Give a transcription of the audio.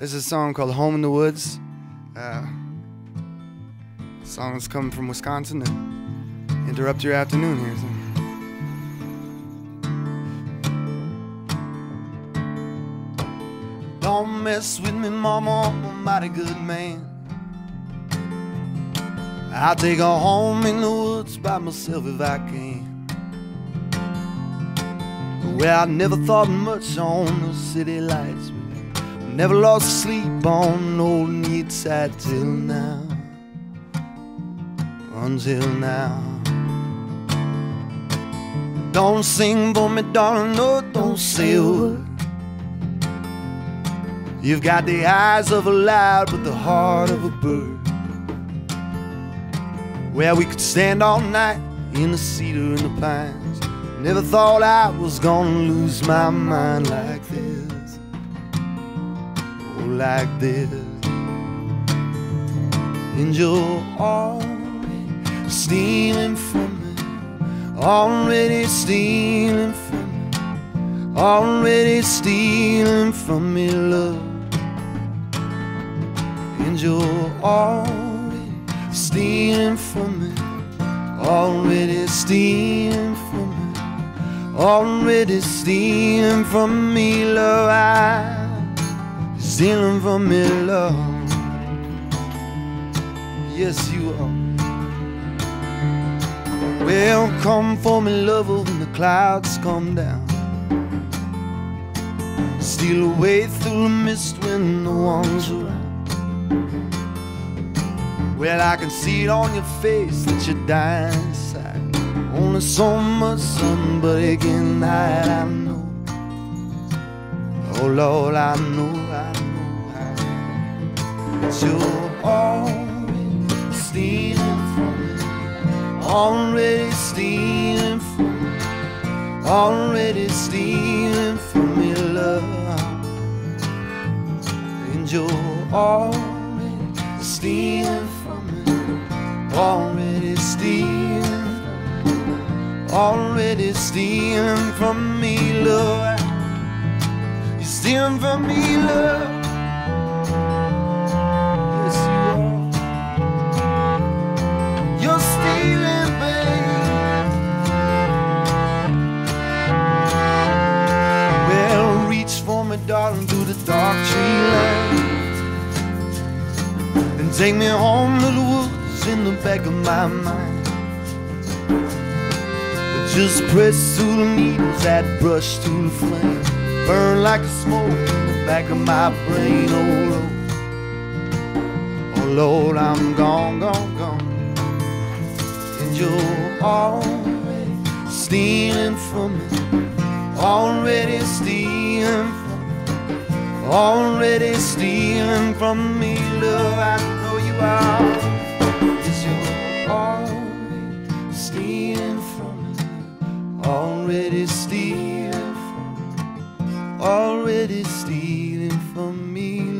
This is a song called Home in the Woods. The song is coming from Wisconsin to interrupt your afternoon here. So. Don't mess with me, mama, I'm a mighty good man. I'll take her home in the woods by myself if I can. Well, I never thought much on the city lights. Never lost sleep on an old neat side till now. Until now. Don't sing for me, darling, no, don't say a word. You've got the eyes of a lion but the heart of a bird. Well, we could stand all night in the cedar and the pines. Never thought I was gonna lose my mind like this. Oh, like this. And you're already stealing from me. Already stealing from me. Already stealing from me, love. And you're already stealing from me. Already stealing from me. Already stealing from me, love. I'm stealing from me, love. Yes, you are. Well, come for me, lover, when the clouds come down. Steal away through the mist when no one's around. Well, I can see it on your face that you're dying inside. Only so much somebody can hide, I know. Oh, Lord, I know, I know, I know. But you're already stealing from me. Already stealing from me. Already stealing from me, love. And you're already stealing from me. Already stealing, already stealing from me, love. You're stealing from me, love. Yes, you are. You're stealing, babe. Well, reach for me, darling, through the dark tree line, and take me home to the woods in the back of my mind. Just press through the needles that brush through the flame. Burn like the smoke in the back of my brain. Oh Lord, oh Lord, I'm gone, gone, gone. And you're already stealing from me. Already stealing from me. Already stealing from me, love. I know you are. Already stealing from me. Already stealing from me. Already stealing from me.